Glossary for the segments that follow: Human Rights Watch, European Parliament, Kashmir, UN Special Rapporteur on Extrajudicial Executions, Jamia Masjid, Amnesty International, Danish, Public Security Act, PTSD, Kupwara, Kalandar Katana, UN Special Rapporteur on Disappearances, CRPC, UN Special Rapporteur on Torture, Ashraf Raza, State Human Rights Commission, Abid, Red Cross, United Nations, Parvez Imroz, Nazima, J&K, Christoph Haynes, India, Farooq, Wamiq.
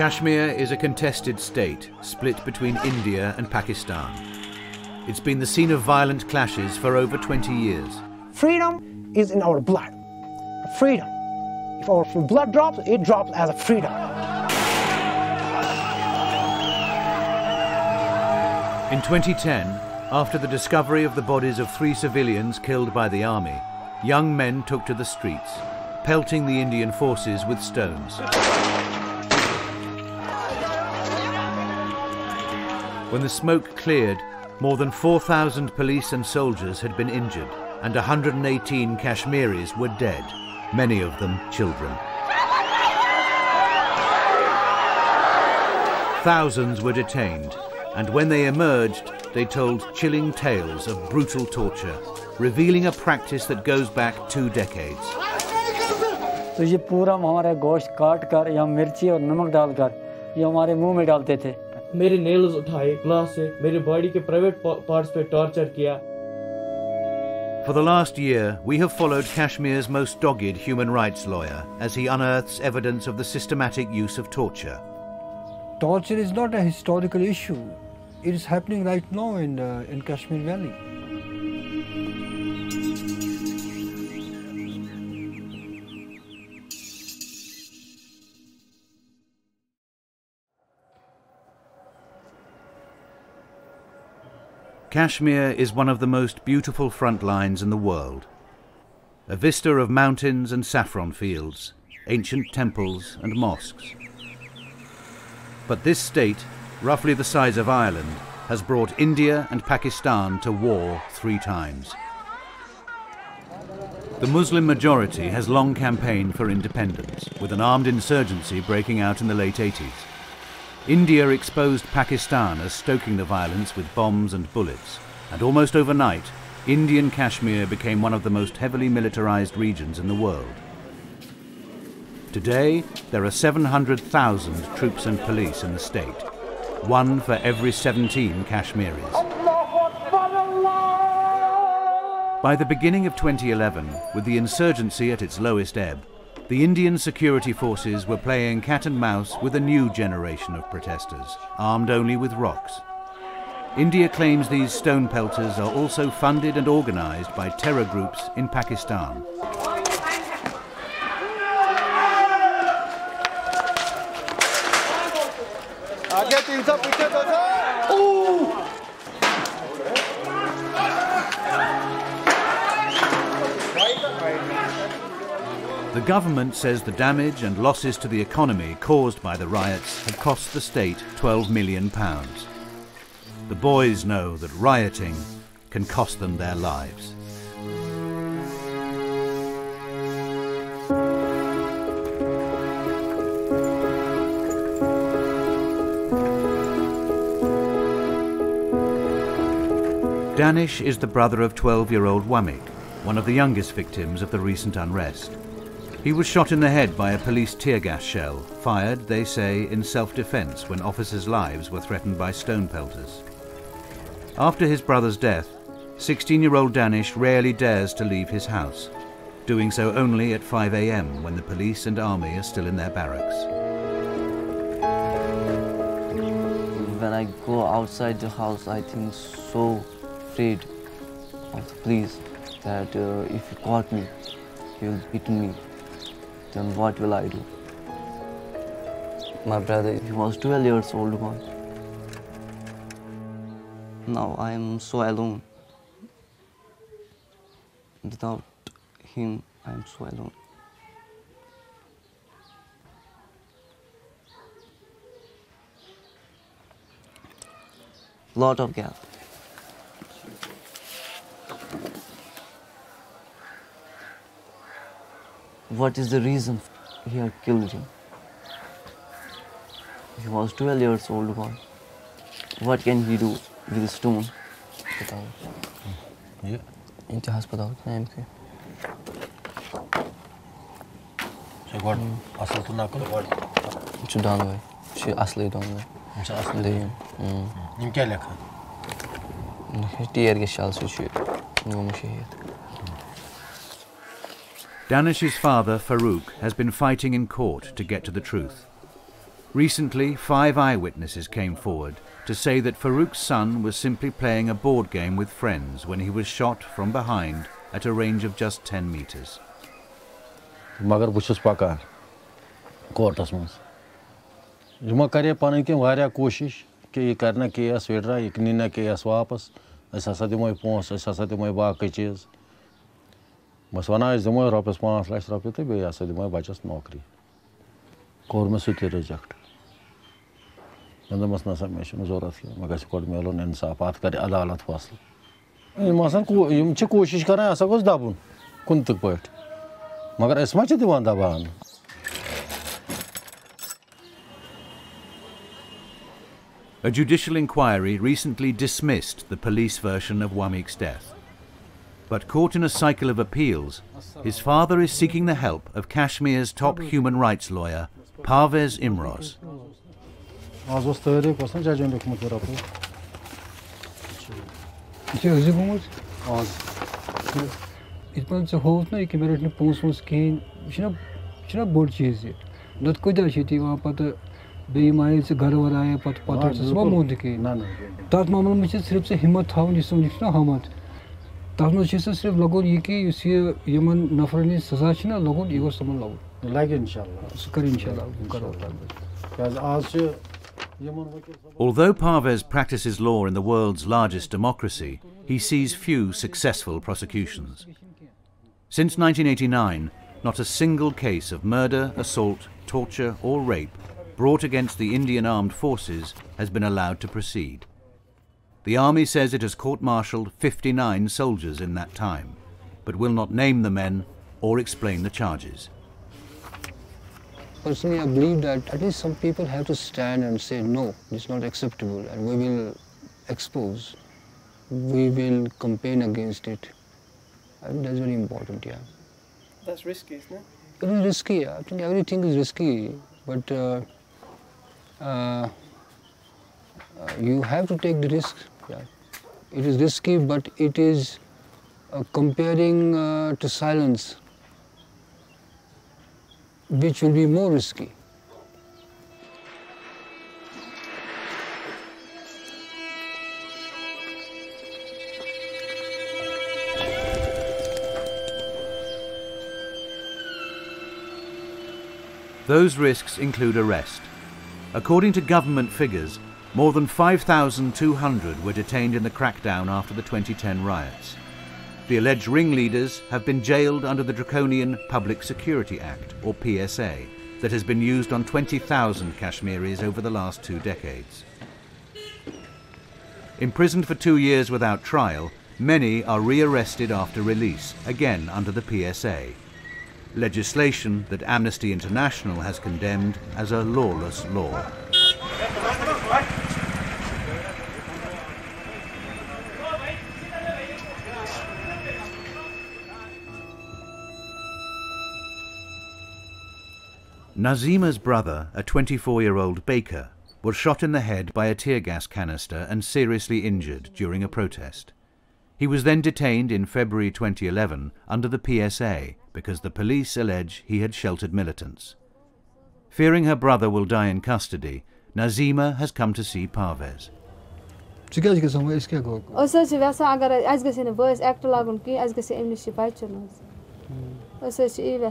Kashmir is a contested state, split between India and Pakistan. It's been the scene of violent clashes for over 20 years. Freedom is in our blood. Freedom. If our blood drops, it drops as a freedom. In 2010, after the discovery of the bodies of 3 civilians killed by the army, young men took to the streets, pelting the Indian forces with stones. When the smoke cleared, more than 4,000 police and soldiers had been injured, and 118 Kashmiris were dead, many of them children. Thousands were detained, and when they emerged, they told chilling tales of brutal torture, revealing a practice that goes back 2 decades. So ये पूरा हमारे गोश्त काट कर या मिर्ची और नमक डालकर ये हमारे मुंह में डालते थे. मेरे नेल्स उठाए ग्लास से, मेरे बॉडी के प्राइवेट पार्ट्स पे टॉर्चर किया. For the last year, we have followed Kashmir's most dogged human rights lawyer as he unearths evidence of the systematic use of torture. Torture is not a historical issue. It is happening right now in Kashmir Valley. Kashmir is one of the most beautiful front lines in the world. A vista of mountains and saffron fields, ancient temples and mosques. But this state, roughly the size of Ireland, has brought India and Pakistan to war 3 times. The Muslim majority has long campaigned for independence, with an armed insurgency breaking out in the late 80s. India exposed Pakistan as stoking the violence with bombs and bullets, and almost overnight, Indian Kashmir became one of the most heavily militarized regions in the world. Today, there are 700,000 troops and police in the state, 1 for every 17 Kashmiris. By the beginning of 2011, with the insurgency at its lowest ebb, the Indian security forces were playing cat and mouse with a new generation of protesters, armed only with rocks. India claims these stone pelters are also funded and organized by terror groups in Pakistan. The government says the damage and losses to the economy caused by the riots have cost the state £12 million. The boys know that rioting can cost them their lives. Danish is the brother of 12-year-old Wamiq, one of the youngest victims of the recent unrest. He was shot in the head by a police tear gas shell, fired, they say, in self-defense when officers' lives were threatened by stone pelters. After his brother's death, 16-year-old Danish rarely dares to leave his house, doing so only at 5 a.m. when the police and army are still in their barracks. When I go outside the house, I think so afraid of the police that if you caught me, you'll beat me. Then what will I do? My brother, he was 12 years old one. Now I am so alone. Without him, I am so alone. Lot of gap. What is the reason he had killed him? He was 12 years old boy. What can he do with a stone? Yeah. Into hospital. She got asli to nakal. She done away. She asli done away. She asli. You क्या लिखा? Tear के शाल से she नगमुशी. Danish's father, Farooq, has been fighting in court to get to the truth. Recently, 5 eyewitnesses came forward to say that Farooq's son was simply playing a board game with friends when he was shot from behind at a range of just 10 meters. A judicial inquiry recently dismissed the police version of Wamiq's death. But caught in a cycle of appeals, his father is seeking the help of Kashmir's top human rights lawyer, Parvez Imroz. Although Parvez practices law in the world's largest democracy, he sees few successful prosecutions. Since 1989, not a single case of murder, assault, torture or rape brought against the Indian Armed Forces has been allowed to proceed. The army says it has court-martialed 59 soldiers in that time, but will not name the men or explain the charges. Personally, I believe that at least some people have to stand and say, no, it's not acceptable, and we will expose, we will campaign against it. I mean, that's very important, yeah. That's risky, isn't it? It is risky, I think everything is risky, but you have to take the risk. Yeah. It is risky, but it is comparing to silence, which will be more risky. Those risks include arrest. According to government figures, more than 5,200 were detained in the crackdown after the 2010 riots. The alleged ringleaders have been jailed under the draconian Public Security Act, or PSA, that has been used on 20,000 Kashmiris over the last 2 decades. Imprisoned for 2 years without trial, many are rearrested after release, again under the PSA, legislation that Amnesty International has condemned as a lawless law. Nazima's brother, a 24-year-old baker, was shot in the head by a tear gas canister and seriously injured during a protest. He was then detained in February 2011 under the PSA because the police allege he had sheltered militants. Fearing her brother will die in custody, Nazima has come to see Parvez. Nazima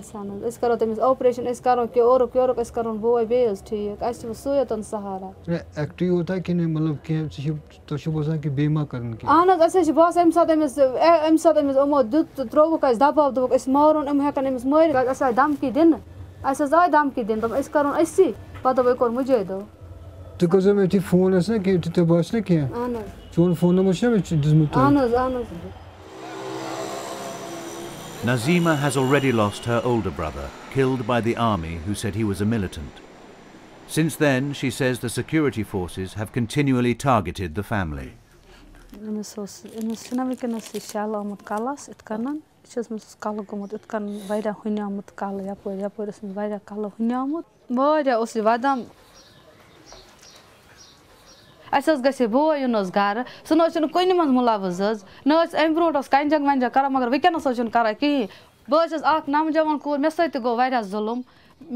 has already lost her older brother, killed by the army who said he was a militant. Since then, she says the security forces have continually targeted the family. Boys ak nam jawan ko mesay to go virus zulum.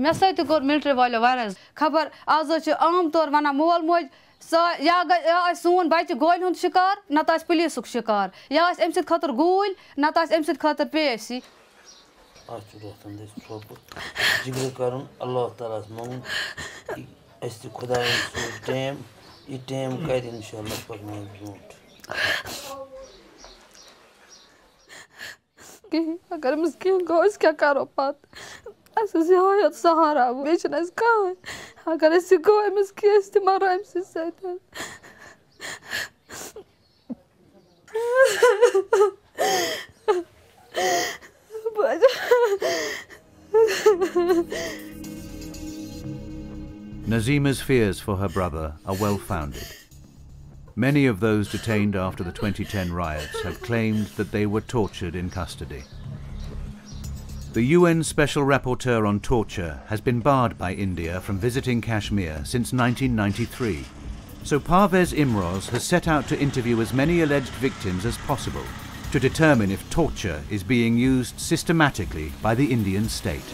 Mesay to go military wala virus. Khabar azo che am tor wana mol moj. So ya soon by the goal on shikar, not as police shikar. Yas emsit cutter goal, not as emsit cutter PSC. After this trouble, Jiglikarum, Allah Taras Mong, as the Kodan so damn, it damn guiding shall not for my root. Agaram skin goes Kakaropat. As is the high of Sahara, which is gone. I got to go and kiss the Marams. She said, Nazima's fears for her brother are well founded. Many of those detained after the 2010 riots have claimed that they were tortured in custody. The UN Special Rapporteur on Torture has been barred by India from visiting Kashmir since 1993, so Parvez Imroz has set out to interview as many alleged victims as possible to determine if torture is being used systematically by the Indian state.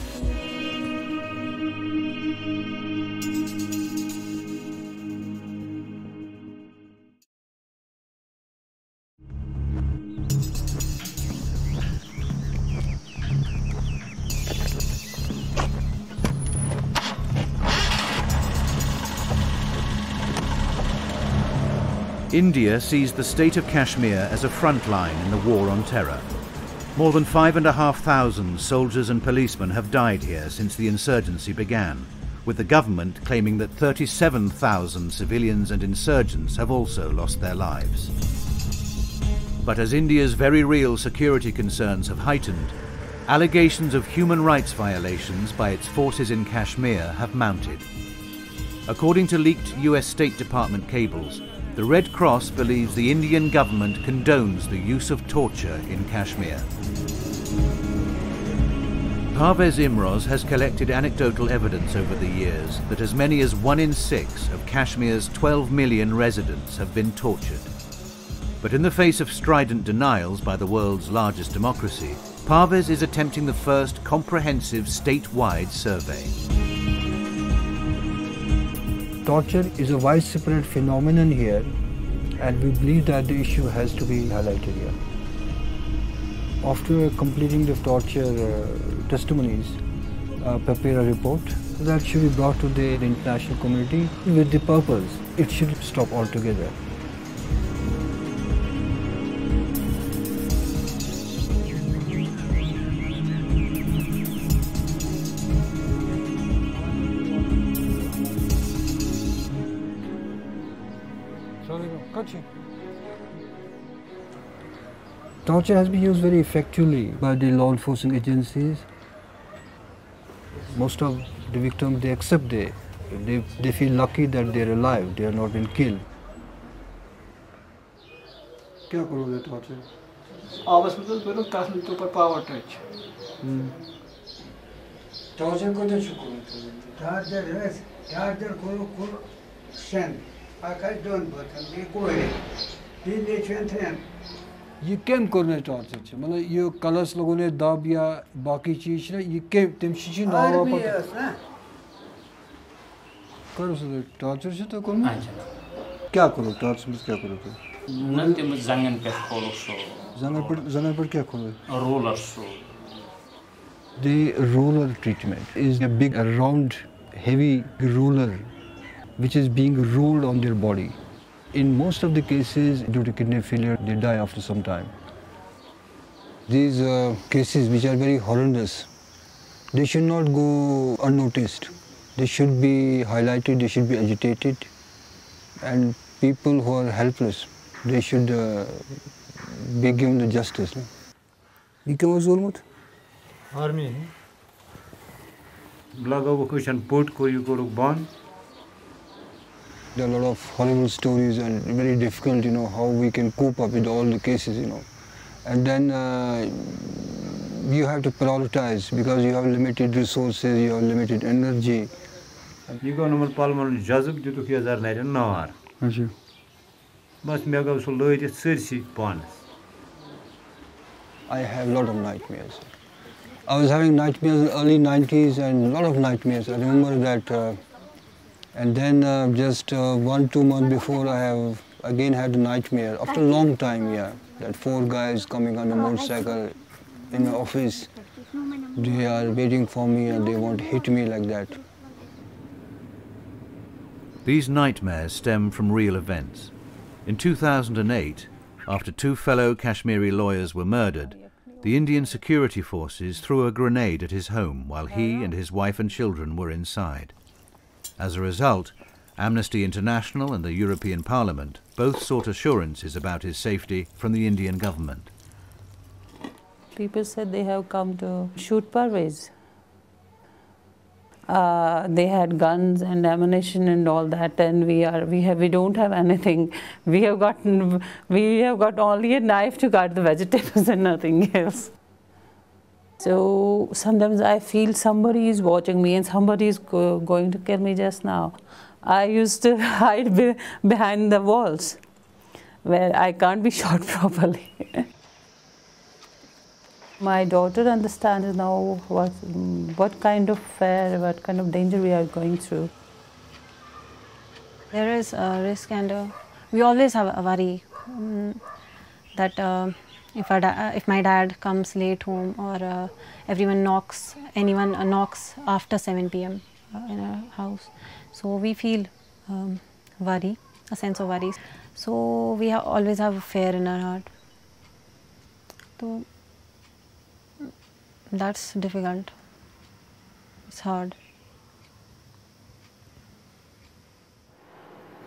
India sees the state of Kashmir as a front line in the war on terror. More than 5,500 soldiers and policemen have died here since the insurgency began, with the government claiming that 37,000 civilians and insurgents have also lost their lives. But as India's very real security concerns have heightened, allegations of human rights violations by its forces in Kashmir have mounted. According to leaked US State Department cables, the Red Cross believes the Indian government condones the use of torture in Kashmir. Parvez Imroz has collected anecdotal evidence over the years that as many as 1 in 6 of Kashmir's 12 million residents have been tortured. But in the face of strident denials by the world's largest democracy, Parvez is attempting the first comprehensive state-wide survey. Torture is a widespread phenomenon here, and we believe that the issue has to be highlighted here. After completing the torture testimonies, prepare a report that should be brought to the international community with the purpose it should stop altogether. Torture has been used very effectively by the law enforcement agencies. Most of the victims, they accept they feel lucky that they are alive, they are not been killed. What do you do with torture? I to power touch. Torture is torture strength. I don't but you can corner torture. You colors logone dabia baki cheese, you came Timshin torture to corner. Kakuru torture is Kakuru. Nothing with Zangan Pekolo. Zanapur a roller so. The roller treatment is a big, round, heavy roller which is being rolled on their body. In most of the cases, due to kidney failure, they die after some time. These cases, which are very horrendous, they should not go unnoticed. They should be highlighted, they should be agitated. And people who are helpless, they should be given the justice. What was it? Army. There are a lot of horrible stories and very difficult, you know, how we can cope up with all the cases, you know. And then you have to prioritize because you have limited resources, you have limited energy. You go normal palm jazab to 2009 hour. But me go so low it 30 pounds. I have a lot of nightmares. I was having nightmares in the early 90s, and a lot of nightmares, I remember that. And then just 1-2 months before, I have again had a nightmare, after a long time, yeah. That four guys coming on a motorcycle in my office, they are waiting for me and they want to hit me like that. These nightmares stem from real events. In 2008, after two fellow Kashmiri lawyers were murdered, the Indian security forces threw a grenade at his home while he and his wife and children were inside. As a result, Amnesty International and the European Parliament both sought assurances about his safety from the Indian government. People said they have come to shoot Parvez. They had guns and ammunition and all that, and we don't have anything. We have got only a knife to cut the vegetables and nothing else. So sometimes I feel somebody is watching me and somebody is going to kill me just now. I used to hide behind the walls where I can't be shot properly. My daughter understands now what kind of fear, what kind of danger we are going through. There is a risk, and we always have a worry that if my dad comes late home, or anyone knocks after 7 p.m. in our house. So we feel worry, a sense of worry. So we always have a fear in our heart. So, that's difficult. It's hard.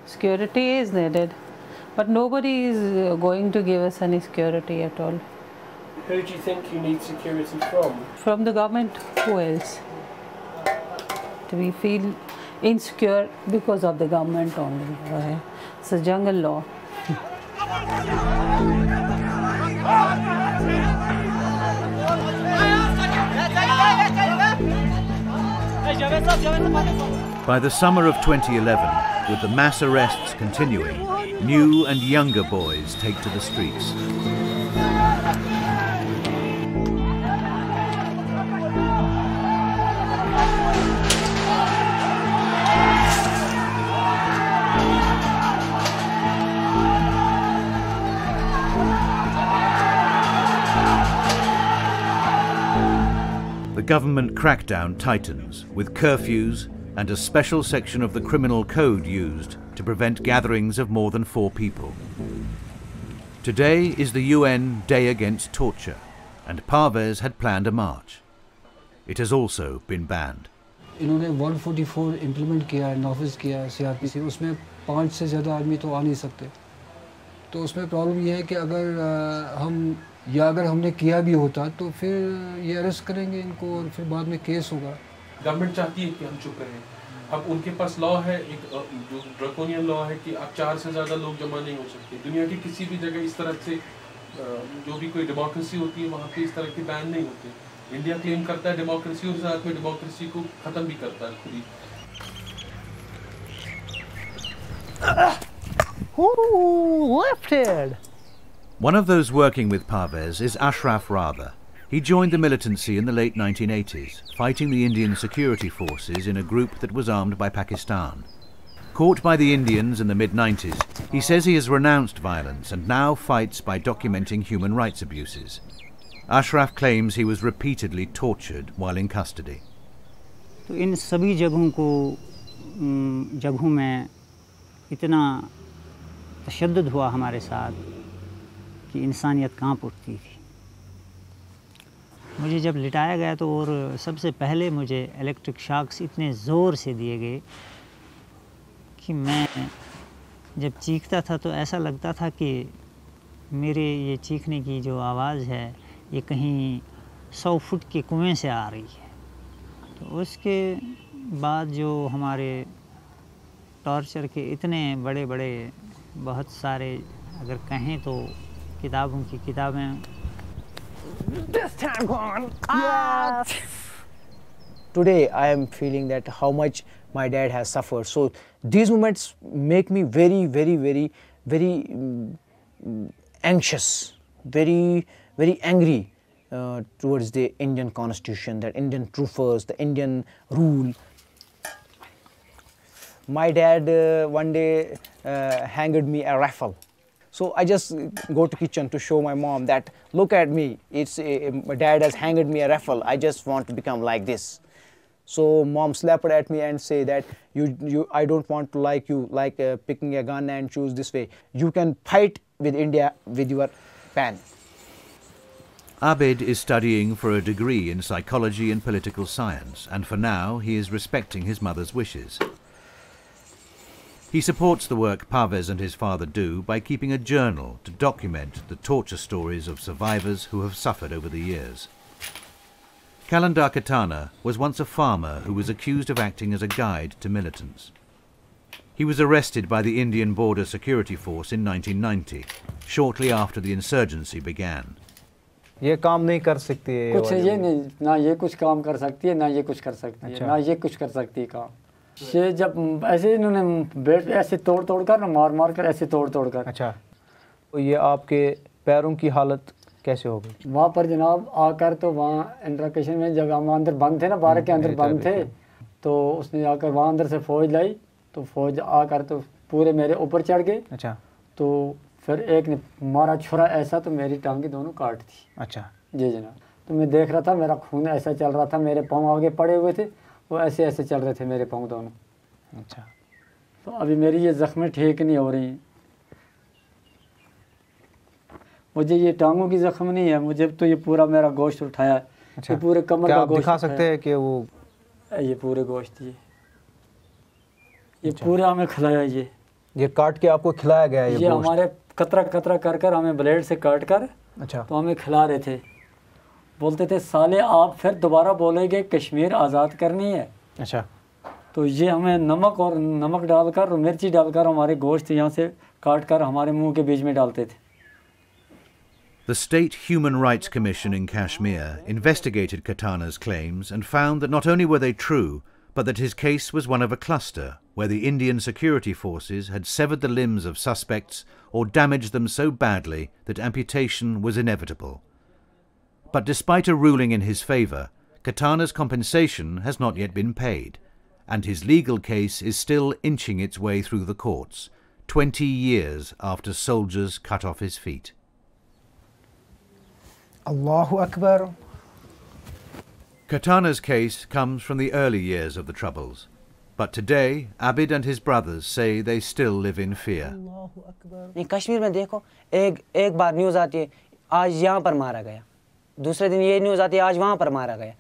Security is needed, but nobody is going to give us any security at all. Who do you think you need security from? From the government. Who else? We feel insecure because of the government only. Right? It's a jungle law. By the summer of 2011, with the mass arrests continuing, new and younger boys take to the streets. The government crackdown tightens, with curfews and a special section of the criminal code used to prevent gatherings of more than 4 people. Today is the UN Day Against Torture, and Parvez had planned a march. It has also been banned. इन्होंने 144 implement किया है, नाफिज किया है CRPC. उसमें 5 से ज़्यादा आदमी तो आ नहीं सकते. तो उसमें प्रॉब्लम ये है कि अगर हम या अगर हमने किया भी होता तो फिर ये अरेस्ट करेंगे इनको और फिर बाद में केस होगा। गवर्नमेंट चाहती है कि हम चुप रहें। अब उनके पास लॉ है, एक जो ड्रैकोनियन लॉ है कि आप 4 से ज़्यादा लोग जमा नहीं हो सकते। दुनिया की किसी भी जगह इस तरह से जो भी कोई डेमोक्रेसी होती है वहाँ पे इस तरह के बैन नहीं होते। इंडिया क्लेम करता है डेमोक्रेसी और साथ में डेमोक्रेसी को ख़त्म भी करता है खुद ही। One of those working with Parvez is Ashraf Raza. He joined the militancy in the late 1980s, fighting the Indian security forces in a group that was armed by Pakistan. Caught by the Indians in the mid-90s, he says he has renounced violence and now fights by documenting human rights abuses. Ashraf claims he was repeatedly tortured while in custody. In सभी जगहों में इतना तशद्दद हुआ हमारे साथ कि इंसानियत कांप उठती थी। मुझे जब लिटाया गया तो और सबसे पहले मुझे इलेक्ट्रिक शॉक्स इतने ज़ोर से दिए गए कि मैं जब चीखता था तो ऐसा लगता था कि मेरे ये चीखने की जो आवाज़ है ये कहीं 100 फुट के कुएं से आ रही है। तो उसके बाद जो हमारे टॉर्चर के इतने बड़े बड़े बहुत सारे अगर कहें तो किताबों की किताबें। This time gone. Yes. Today I am feeling that how much my dad has suffered. So these moments make me very, very anxious, very, very angry towards the Indian constitution, the Indian troopers, the Indian rule. My dad one day handed me a rifle. So I just go to kitchen to show my mom that, look at me, it's my dad has handed me a rifle, I just want to become like this. So mom slapped at me and say that, I don't want to like you, like picking a gun and choose this way. You can fight with India with your pen. Abid is studying for a degree in psychology and political science, and for now he is respecting his mother's wishes. He supports the work Parvez and his father do by keeping a journal to document the torture stories of survivors who have suffered over the years. Kalandar Katana was once a farmer who was accused of acting as a guide to militants. He was arrested by the Indian Border Security Force in 1990, shortly after the insurgency began. ये काम नहीं कर सकती है, कुछ ये नहीं, ना ये कुछ काम कर सकती है, ना ये कुछ कर सकती है, ना ये कुछ कर सकती है काम। ये जब ऐसे इन्होंने बेड ऐसे तोड़-तोड़ कर, मार मार कर ऐसे तोड़-तोड़ कर। अच्छा, ये आपके पैरों की हालत कैसे हो गई? वहाँ पर जनाब आकर तो वहाँ इंट्रोकेशन में जब हम अंदर बंद थे ना, बारह के अंदर बंद थे, तो उसने आकर वहाँ अंदर से फौज लाई, तो फौज आकर तो पूरे मेरे ऊपर चढ़ गए। अच्छा, तो फिर एक ने मारा छुरा ऐसा, तो मेरी टांगे दोनों काट थी। अच्छा जी जनाब, तो मैं देख रहा था, मेरा खून ऐसा चल रहा था, मेरे पाँव आगे पड़े हुए थे, वो ऐसे ऐसे चल रहे थे मेरे पाँव दोनों। अच्छा, तो अभी मेरी ये ज़ख्में ठीक नहीं हो रही हैं, मुझे ये टांगों की ज़ख्म नहीं है, मुझे तो ये पूरा मेरा गोश्त उठाया है। अच्छा, पूरे कमर का गोश्त दिखा सकते हैं कि वो ये पूरे गोश्त ये पूरा हमें खिलाया, ये काट के आपको खिलाया गया है, ये हमारे कतरा कतरा कर कर हमें ब्लेड से काट कर। अच्छा, तो हमें खिला रहे थे, बोलते थे साले आप फिर दोबारा बोलेंगे कश्मीर आज़ाद करनी है। अच्छा, तो ये हमें नमक और नमक डालकर और मिर्ची डालकर हमारे गोश्त यहाँ से काट कर हमारे मुंह के बीच में डालते थे। The State Human Rights Commission in Kashmir investigated Katana's claims and found that not only were they true, but that his case was one of a cluster where the Indian security forces had severed the limbs of suspects or damaged them so badly that amputation was inevitable. But despite a ruling in his favour, Katana's compensation has not yet been paid, and his legal case is still inching its way through the courts, 20 years after soldiers cut off his feet. Allahu Akbar. Katana's case comes from the early years of the Troubles, but today Abid and his brothers say they still live in fear. In Kashmir, देखो एक बार news आती है आज यहाँ पर मारा गया, दूसरे दिन ये न्यूज़ आती है आज वहाँ पर मारा गया,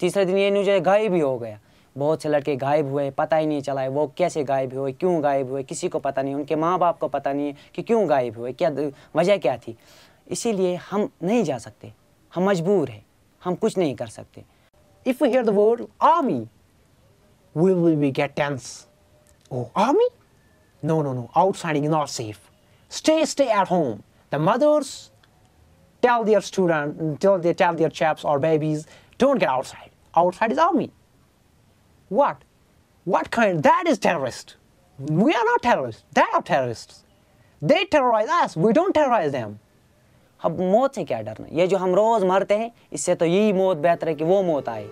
तीसरे दिन ये न्यूज़ है गायब भी हो गया। बहुत से लड़के गायब हुए, पता ही नहीं चला है वो कैसे गायब हुए, क्यों गायब हुए, किसी को पता नहीं, उनके माँ बाप को पता नहीं है कि क्यों गायब हुए, क्या वजह क्या थी। इसीलिए हम नहीं जा सकते, हम मजबूर हैं, हम कुछ नहीं कर सकते। If we hear the word army, will we get tense? Oh, army? No, no, no. Outside is not safe. Stay at home. The mothers tell their students, tell their chaps or babies, don't get outside. Outside is army. What? What kind? That is terrorist. We are not terrorists. They are terrorists. They terrorize us. We don't terrorize them. अब मौत से क्या डरना, ये जो हम रोज मरते हैं इससे तो यही मौत बेहतर है कि वो मौत आए।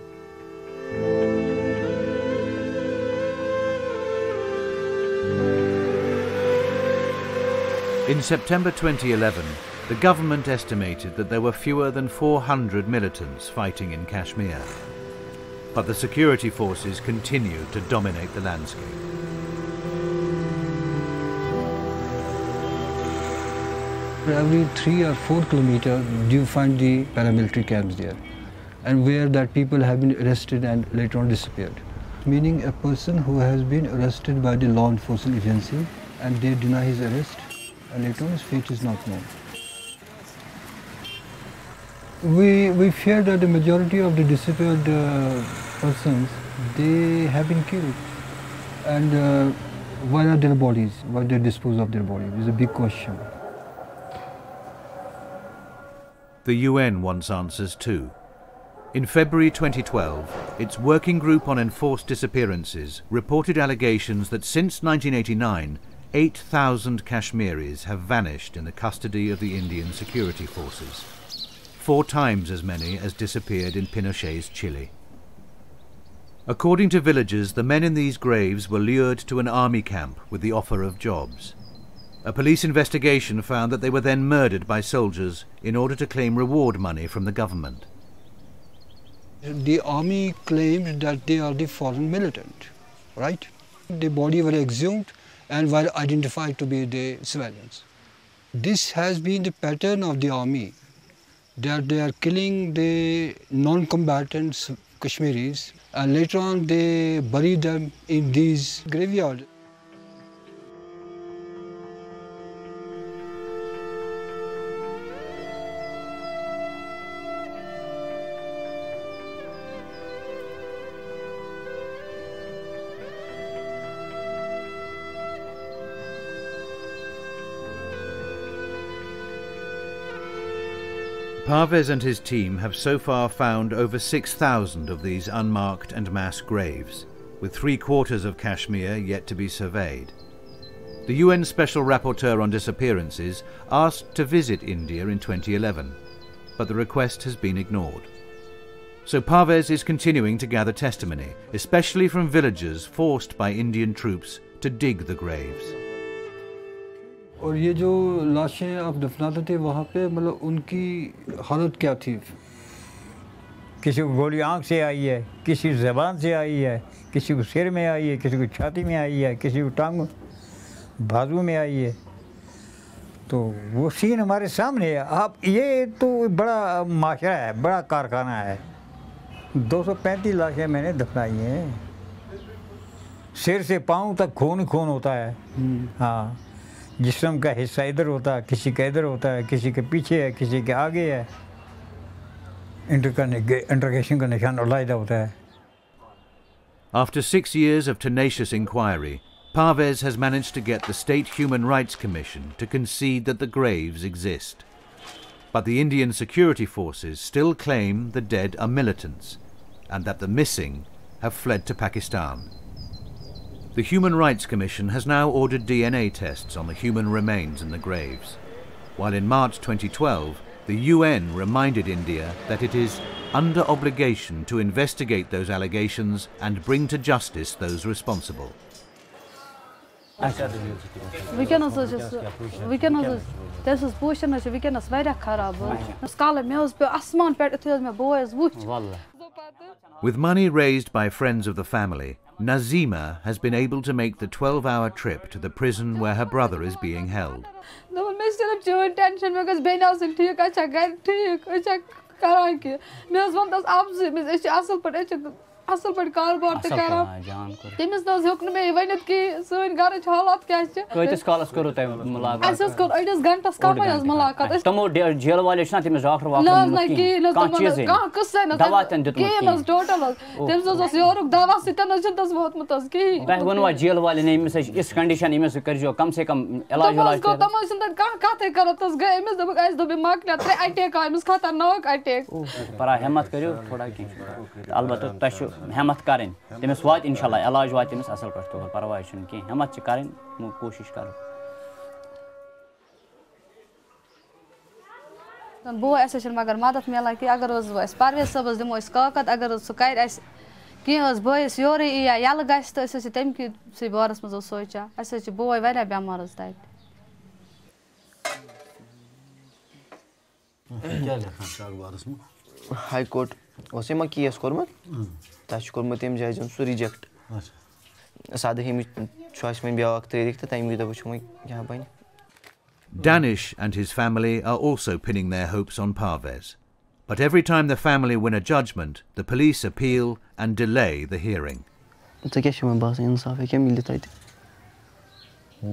In September 2011, the government estimated that there were fewer than 400 militants fighting in Kashmir. But the security forces continued to dominate the landscape. Every 3 or 4 kilometers, you find the paramilitary camps there, and where that people have been arrested and later on disappeared. Meaning a person who has been arrested by the law enforcement agency and they deny his arrest, and later on his fate is not known. We fear that the majority of the disappeared persons, they have been killed. And where are their bodies? Where they dispose of their bodies is a big question. The UN wants answers too. In February 2012, its Working Group on Enforced Disappearances reported allegations that since 1989, 8,000 Kashmiris have vanished in the custody of the Indian security forces. 4 times as many as disappeared in Pinochet's Chile. According to villagers, the men in these graves were lured to an army camp with the offer of jobs. A police investigation found that they were then murdered by soldiers in order to claim reward money from the government. The army claimed that they are the foreign militant, right? The body were exhumed and were identified to be the civilians. This has been the pattern of the army, that they are killing the non-combatants, Kashmiris, and later on they bury them in these graveyards. Parvez and his team have so far found over 6,000 of these unmarked and mass graves, with 3/4 of Kashmir yet to be surveyed. The UN Special Rapporteur on Disappearances asked to visit India in 2011, but the request has been ignored. So Parvez is continuing to gather testimony, especially from villagers forced by Indian troops to dig the graves. और ये जो लाशें आप दफनाते थे वहाँ पे मतलब उनकी हालत क्या थी? किसी को गोली आँख से आई है, किसी को ज़बान से आई है, किसी को सिर में आई है, किसी को छाती में आई है, किसी को टांग बाजू में आई है। तो वो सीन हमारे सामने है। आप ये तो बड़ा माशरा है, बड़ा कारखाना है। 235 लाशें मैंने दफनाई हैं। सिर से पाँव तक खून खून होता है। हाँ, जिस्म का हिस्सा इधर होता है, किसी का इधर होता है, किसी के पीछे है, किसी के आगे है। इंटरगेशन का निशान उलाइदा होता है। After 6 years of tenacious inquiry, Parvez has managed to get the State Human Rights Commission to concede that the graves exist. But the Indian security forces still claim the dead are militants and that the missing have fled to Pakistan. The Human Rights Commission has now ordered DNA tests on the human remains in the graves, while in March 2012, the UN reminded India that it is under obligation to investigate those allegations and bring to justice those responsible. With money raised by friends of the family, Nazima has been able to make the 12-hour trip to the prison where her brother is being held. High Court Osima case kormat tash kormat em jayzon su reject sade hemi choice men biawak terik ta taimi da buchum yahan bani. Danish and his family are also pinning their hopes on Parvez, but every time the family win a judgment, the police appeal and delay the hearing. Ta kesh men bas insaf ek militaydi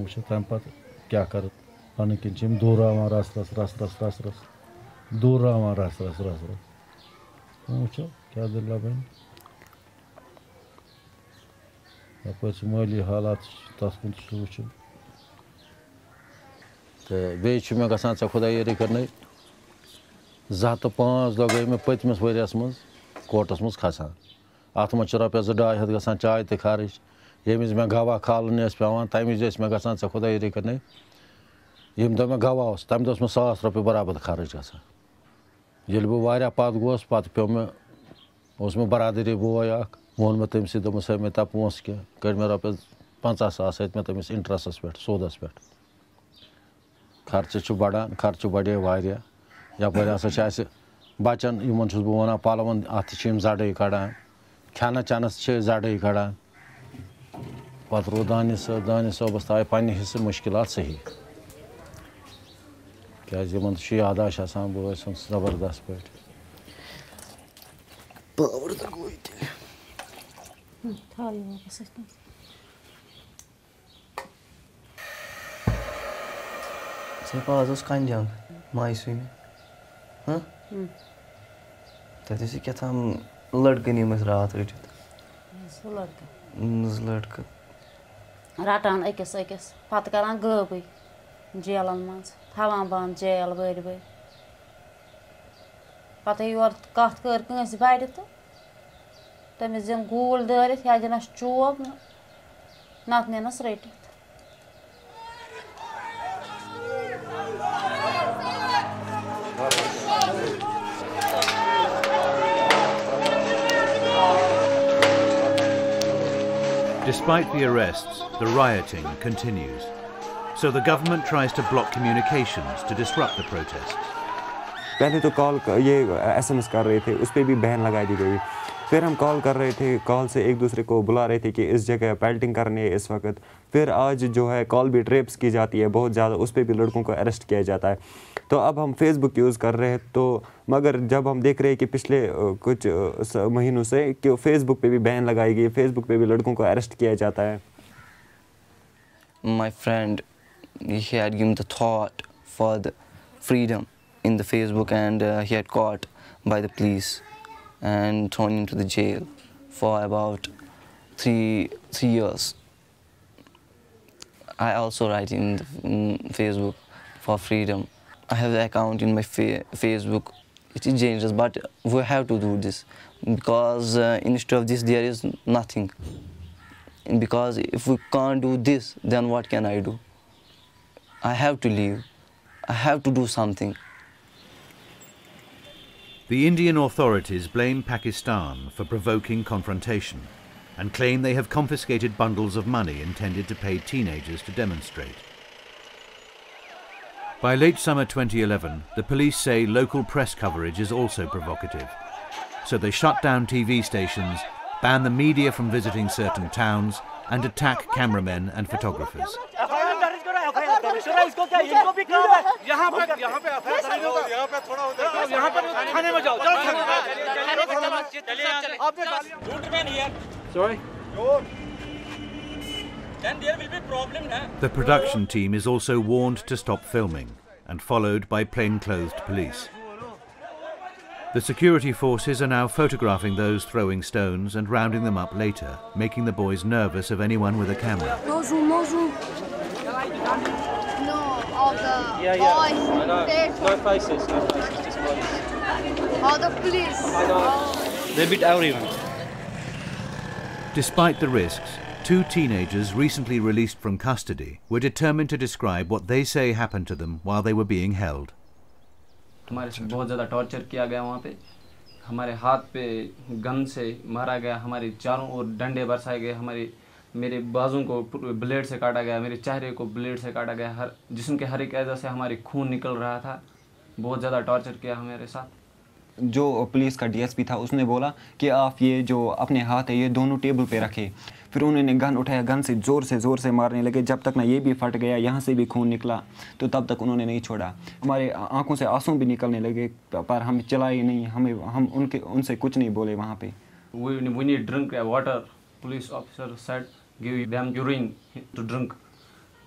musha tampat kya kar pani kinchim dora ma ras dora ma ras Mucho, क्या दिल्ला बन? अपने माली हालात तास्कुंत सोचो। तो बेच में कसान सखुदा ये रिकरने ज़ातो 5 लोगे में 5 वर्षमंस कोटसमंस खासा। आत्मचरा पे ज़दाई हद कसान चाय तिखारिश ये मिस में गावा खालने इस प्यावान टाइम इस में कसान सखुदा ये रिकरने ये में गावा उस टाइम तो उसमें 100 रुपये बराबर खारिश कसा। Despite the arrests, the rioting continues. So the government tries to block communications to disrupt the protests. पहले तो कॉल ये एसएमएस कर रहे थे, उस पे भी बैन लगा दी गई। फिर हम कॉल कर रहे थे, कॉल से एक दूसरे को बुला रहे थे कि इस जगह पेल्टिंग करनी है इस वक्त। फिर आज जो है कॉल भी रेप्स की जाती है बहुत ज़्यादा, उस पे भी लड़कों को अरेस्ट किया जाता है। तो अब हम फेसबुक यूज़ कर रहे हैं, तो मगर जब हम देख रहे हैं कि पिछले कुछ महीनों से कि फेसबुक पे भी बैन लगाई गई, फेसबुक पे भी लड़कों को अरेस्ट किया जाता है। My friend, he had given the thought for the freedom in the Facebook, and he had caught by the police and thrown into the jail for about three years. I also write in the, Facebook for freedom. I have the account in my Facebook. It is dangerous, but we have to do this because instead of this there is nothing. And because if we can't do this, then what can I do? I have to leave. I have to do something. The Indian authorities blame Pakistan for provoking confrontation and claim they have confiscated bundles of money intended to pay teenagers to demonstrate. By late summer 2011, the police say local press coverage is also provocative. So they shut down TV stations, ban the media from visiting certain towns, and attack cameramen and photographers. Sorry? Then there will be problem. The production team is also warned to stop filming and followed by plainclothed police. The security forces are now photographing those throwing stones and rounding them up later, making the boys nervous of anyone with a camera. No faces, just bodies. All the police. They beat everyone. Despite the risks, two teenagers recently released from custody were determined to describe what they say happened to them while they were being held. हमारे साथ बहुत ज़्यादा torture किया गया वहाँ पे, हमारे हाथ पे गन से मारा गया, हमारे चारों ओर डंडे बरसाए गए, हमारे मेरे बाजू को ब्लेड से काटा गया, मेरे चेहरे को ब्लेड से काटा गया, हर जिसम के हर एक अज़ा से हमारे खून निकल रहा था। बहुत ज़्यादा टॉर्चर किया हमारे साथ। जो पुलिस का डीएसपी था उसने बोला कि आप ये जो अपने हाथ है ये दोनों टेबल पे रखे। फिर उन्होंने गन उठाया, गन से ज़ोर से मारने लगे, जब तक ना ये भी फट गया, यहाँ से भी खून निकला, तो तब तक उन्होंने नहीं छोड़ा। हमारे आंखों से आंसू भी निकलने लगे, पर हम चलाए नहीं, हम उनसे कुछ नहीं बोले वहाँ पे। We need drink water. Police officer said give them urine to drink.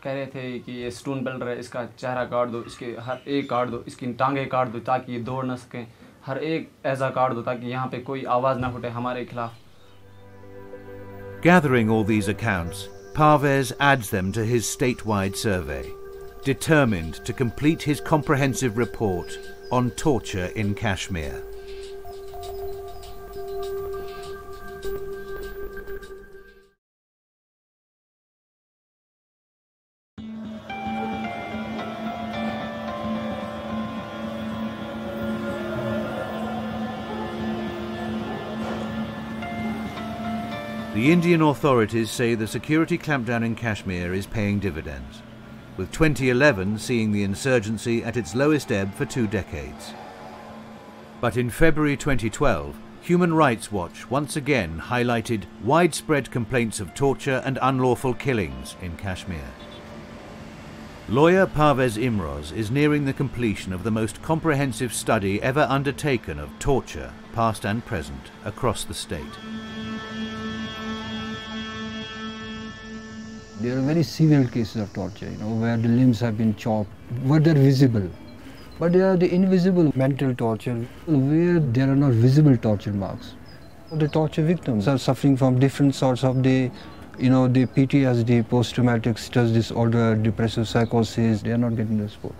कह रहे थे कि ये स्टोन बिल्डर है, इसका चेहरा काट दो, इसके हर एक काट दो, इसकी टांगे काट दो ताकि ये दौड़ न सकें, हर एक ऐसा काट दो ताकि यहाँ पे कोई आवाज़ ना उठे हमारे खिलाफ। Gathering all these accounts, Parvez adds them to his statewide survey, determined to complete his comprehensive report on torture in Kashmir. The Indian authorities say the security clampdown in Kashmir is paying dividends, with 2011 seeing the insurgency at its lowest ebb for 2 decades. But in February 2012, Human Rights Watch once again highlighted widespread complaints of torture and unlawful killings in Kashmir. Lawyer Parvez Imroz is nearing the completion of the most comprehensive study ever undertaken of torture, past and present, across the state. There are very severe cases of torture, where the limbs have been chopped, where they're visible. But there are the invisible mental torture, where there are not visible torture marks. The torture victims are suffering from different sorts of the PTSD, post-traumatic stress disorder, depressive psychosis. They are not getting the support.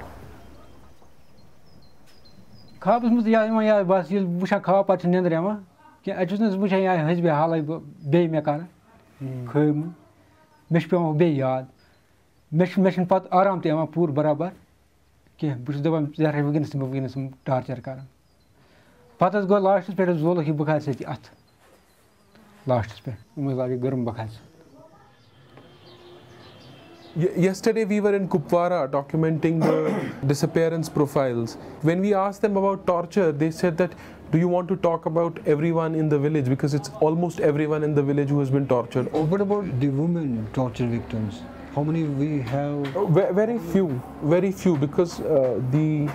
Yesterday we were in Kupwara documenting the disappearance profiles. When we asked them about torture, they said that, do you want to talk about everyone in the village? Because it's almost everyone in the village who has been tortured. Oh, what about the women torture victims? How many we have? Oh, very few, because the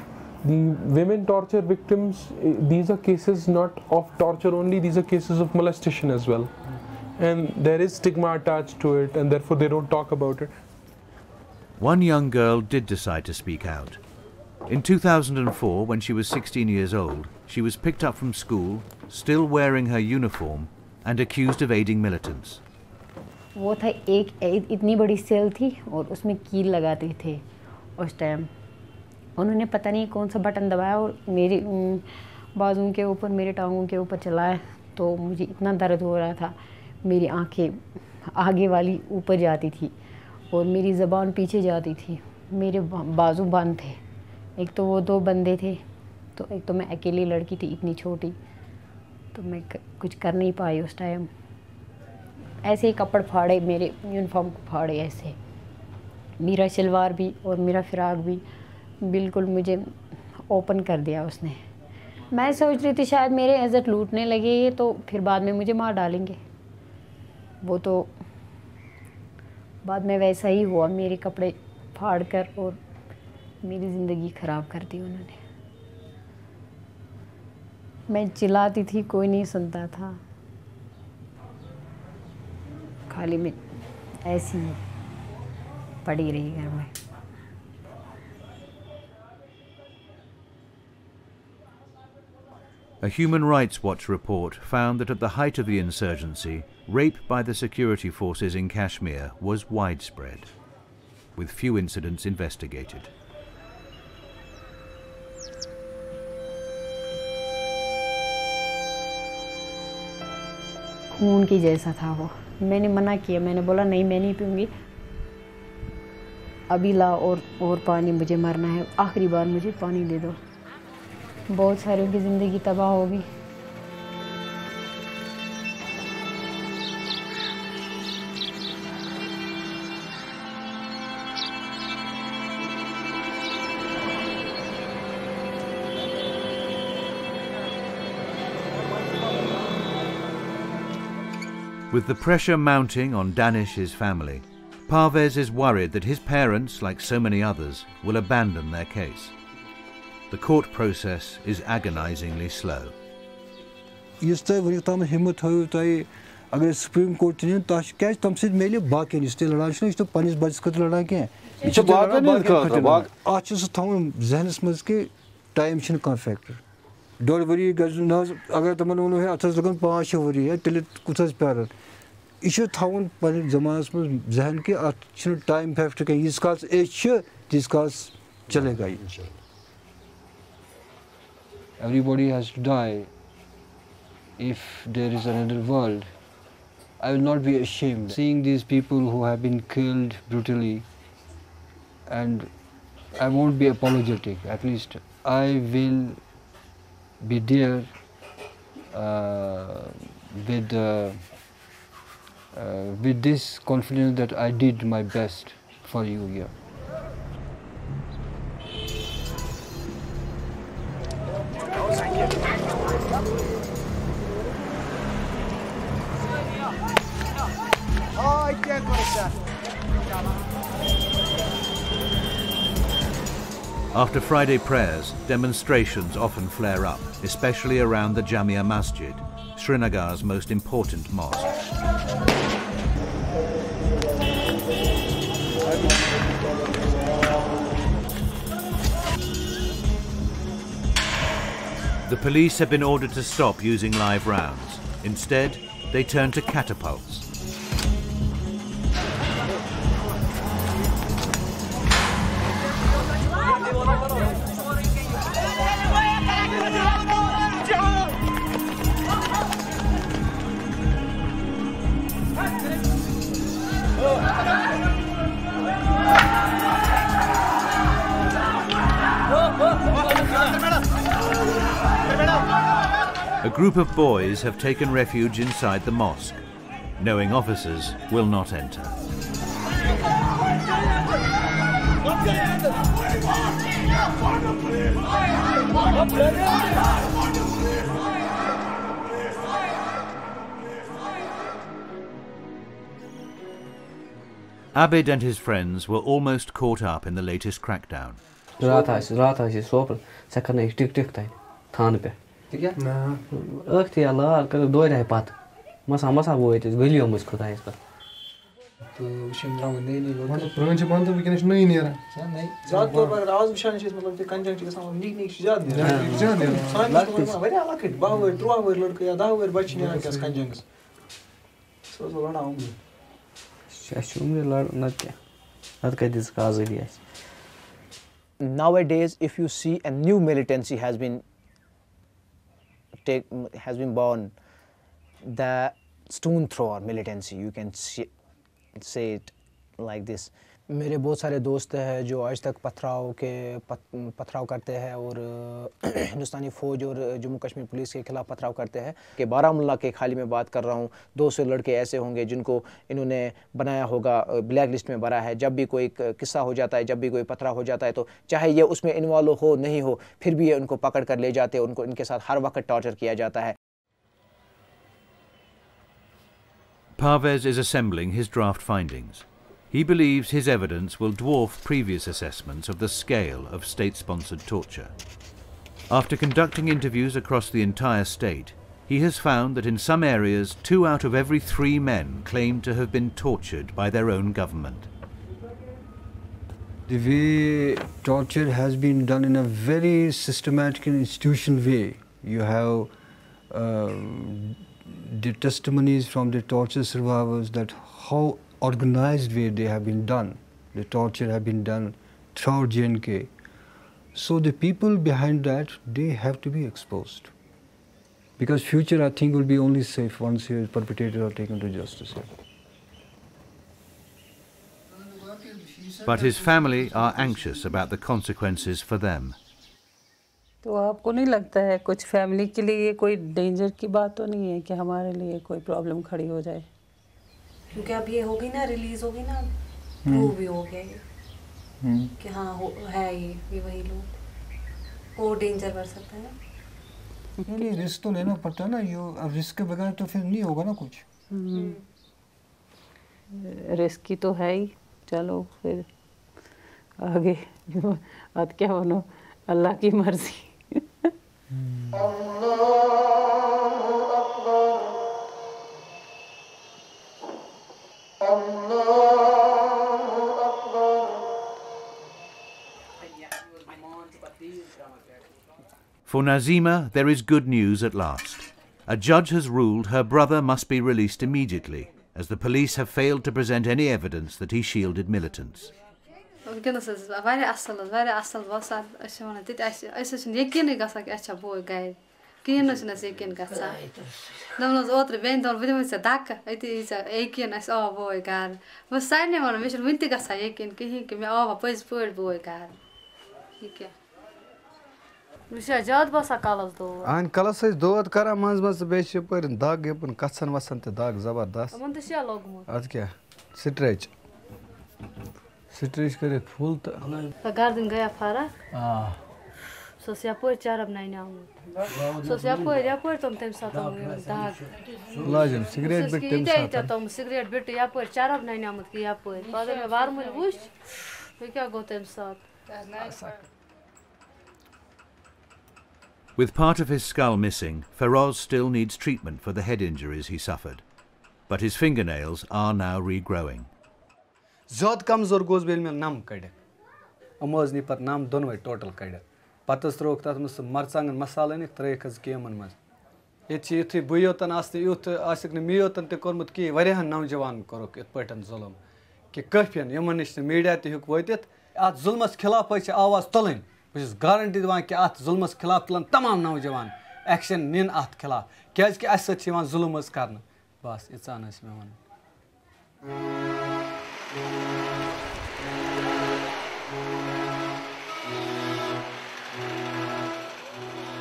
women torture victims, these are cases not of torture only, these are cases of molestation as well. And there is stigma attached to it, and therefore they don't talk about it. One young girl did decide to speak out. In 2004, when she was 16 years old, she was picked up from school, still wearing her uniform, and accused of aiding militants. वो था एक इतनी बड़ी cell थी और उसमें कील लगाते थे उस टाइम उन्होंने पता नहीं कौन सा बटन दबाया और मेरी बाजुओं के ऊपर मेरे टांगों के ऊपर चलाया तो मुझे इतना दर्द हो रहा था मेरी आंखें आगे वाली ऊपर जाती थी और मेरी ज़बान पीछे जाती थी मेरे बाजू बंद थे एक तो वो 2 बंदे थे तो एक तो मैं अकेली लड़की थी इतनी छोटी तो मैं कुछ कर नहीं पाई उस टाइम ऐसे ही कपड़ फाड़े मेरे यूनिफॉर्म को फाड़े ऐसे मेरा शलवार भी और मेरा फिराक भी बिल्कुल मुझे ओपन कर दिया उसने मैं सोच रही थी शायद मेरे इज्जत लूटने लगे ये तो फिर बाद में मुझे मार डालेंगे वो तो बाद में वैसा ही हुआ मेरे कपड़े फाड़ कर और मेरी ज़िंदगी ख़राब कर दी उन्होंने मैं चिल्लाती थी कोई नहीं सुनता था खाली में ऐसी पड़ी रही घर में A Human Rights Watch report found that at the height of the insurgency, rape by the security forces in Kashmir was widespread, with few incidents investigated. खून की जैसा था वो मैंने मना किया मैंने बोला नहीं मैं नहीं पीऊंगी अभी ला और पानी मुझे मरना है आखिरी बार मुझे पानी दे दो बहुत सारों की जिंदगी तबाह होगी With the pressure mounting on Danish's family, Parvez is worried that his parents, like so many others, will abandon their case. The court process is agonizingly slow. Don't worry, guys. Now, अगर तमन्ना उन्होंने अठारह लगन 5 हो रही है, तेरे कुछ आज प्यार है। इसे थाउन पर ज़माने में ज़हन के अच्छे टाइम फैक्टर के इसका एच जिसका चलेगा ही। Everybody has to die if there is another world. I will not be ashamed seeing these people who have been killed brutally, and I won't be apologetic. At least I will. Be there with with this confidence that I did my best for you here. After Friday prayers, demonstrations often flare up, especially around the Jamia Masjid, Srinagar's most important mosque. The police have been ordered to stop using live rounds. Instead, they turn to catapults. A group of boys have taken refuge inside the mosque, knowing officers will not enter. Abid and his friends were almost caught up in the latest crackdown. Nowadays, if you see, a new militancy has been born, the stone thrower militancy, you can say it like this. मेरे बहुत सारे दोस्त हैं जो आज तक पथराव करते हैं और हिंदुस्तानी फौज और जम्मू कश्मीर पुलिस के खिलाफ पथराव करते हैं कि बारामुल्ला के खाली में बात कर रहा हूं 200 लड़के ऐसे होंगे जिनको इन्होंने बनाया होगा ब्लैक लिस्ट में भरा है जब भी कोई किस्सा हो जाता है जब भी कोई पथराव हो जाता है तो चाहे ये उसमें इन्वॉल्व हो नहीं हो फिर भी ये उनको पकड़ कर ले जाते हैं उनको इनके साथ हर वक्त टॉर्चर किया जाता है. Parvez is assembling his draft findings. He believes his evidence will dwarf previous assessments of the scale of state-sponsored torture. After conducting interviews across the entire state, he has found that in some areas, 2 out of every 3 men claim to have been tortured by their own government. The way torture has been done in a very systematic and institutional way. You have the testimonies from the torture survivors that how organized way they have been done. The torture have been done throughout J&K. So the people behind that, they have to be exposed. Because future, I think, will be only safe once the perpetrators are taken to justice. But his family are anxious about the consequences for them. तो आपको नहीं लगता है कुछ family के लिए कोई danger की बात तो नहीं है कि हमारे लिए कोई प्रॉब्लम खड़ी हो जाए? क्योंकि अब ये होगी ना, रिलीज होगी ना, प्रूव भी हो गया ये कि हाँ है ये वही लोग और डेंजर बढ़ सकता है ना. नहीं रिस्क तो लेना पड़ता है ना. ये अब रिस्क के बगैर तो फिर नहीं होगा ना कुछ. रिस्क की तो है ही. चलो फिर आगे अब क्या होना अल्लाह की मर्जी. For Nazima, there is good news at last. A judge has ruled her brother must be released immediately, as the police have failed to present any evidence that he shielded militants. And Kalasai Doad Karaman's bishop and dog upon Katsan was sent to dog Zabardas. I want the shallow. Atka, Citrage Citrage got a full garden Gaya Farah. Ah, so Siapo Charab Naina. So Siapo Yaport on Temsatom dog. Lajam, cigarette victim, cigarette bit Yapor Charab Naina with Yapo. Father of Armel Bush, we can go Temsat. With part of his skull missing, Feroz still needs treatment for the head injuries he suffered. But his fingernails are now regrowing. Zod comes or goes with me, numb kaide. Amoz ni pat numb donway total kaide. Patas trok tatmus marsang and masalani trekas gaman mas. Echi uthi buyotan as the youth asik ni miyotan te kormut ki varehan naujawan korok et pertan zolom. Ki kafian yamanish the media te huk voitet at zulmas khilaf hoy che awaz tolin. Which is guaranteed that the Zulmas Khilaf plan tamam naujawan action nin at Khilaf. Because that is such a Zulmas karna. Bas, it's an is mein.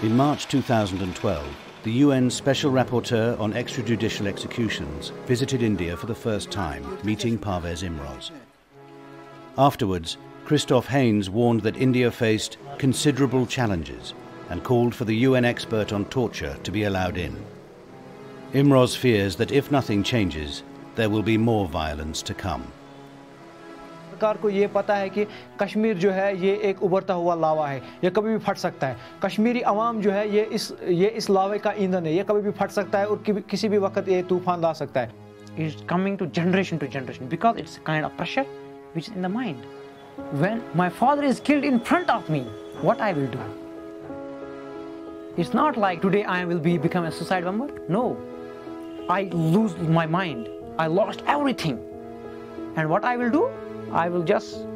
In March 2012, the UN Special Rapporteur on Extrajudicial Executions visited India for the first time, meeting Parvez Imroz. Afterwards, Christoph Haynes warned that India faced considerable challenges and called for the UN expert on torture to be allowed in. Imroz fears that if nothing changes, there will be more violence to come. सरकार को ये पता है कि कश्मीर जो है ये एक उबरता हुआ लावा है ये कभी भी फट सकता है कश्मीरी आवाम जो है ये इस लावे का ईंधन है ये कभी भी फट सकता है और किसी भी वक्त ये तूफान ला सकता है. It's coming to generation because it's a kind of pressure which is in the mind. When my father is killed in front of me, what I will do? It's not like today I will become a suicide bomber. No, I lose my mind. I lost everything. And what I will do? I will just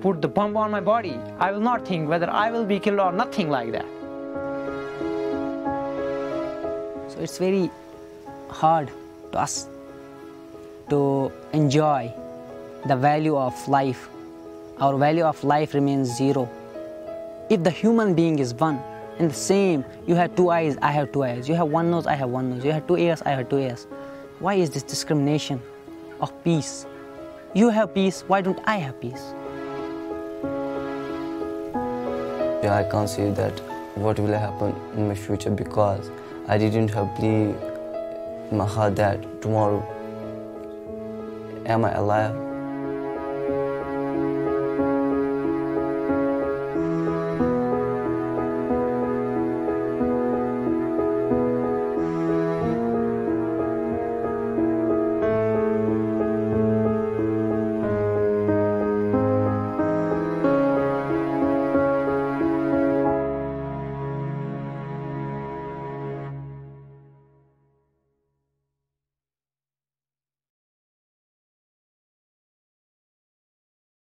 put the bomb on my body. I will not think whether I will be killed or nothing like that. So it's very hard to us to enjoy the value of life. Our value of life remains zero. If the human being is one and the same, you have two eyes, I have two eyes. You have one nose, I have one nose. You have two ears, I have two ears. Why is this discrimination of peace? You have peace, why don't I have peace? Yeah, I can't say that what will happen in my future because I didn't have belief in my heart that tomorrow am I alive?